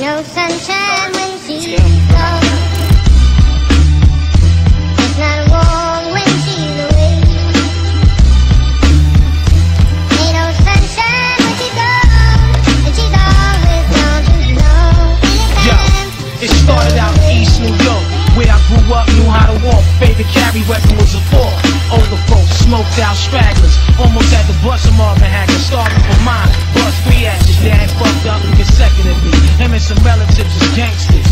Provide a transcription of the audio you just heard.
Ain't no sunshine when she's gone. It's not warm when she's away. Ain't no sunshine when she's gone. And she's always gone too long. Yo, it started out in East New York, where I grew up, knew how to walk. Favorite carry weapon was a fork. Older folks, smoked out stragglers. Almost had to bust a Marvin Hagler, starting for mine. Bust 3 ashes, dad fucked up consecutively. Him and some relatives is gangsters.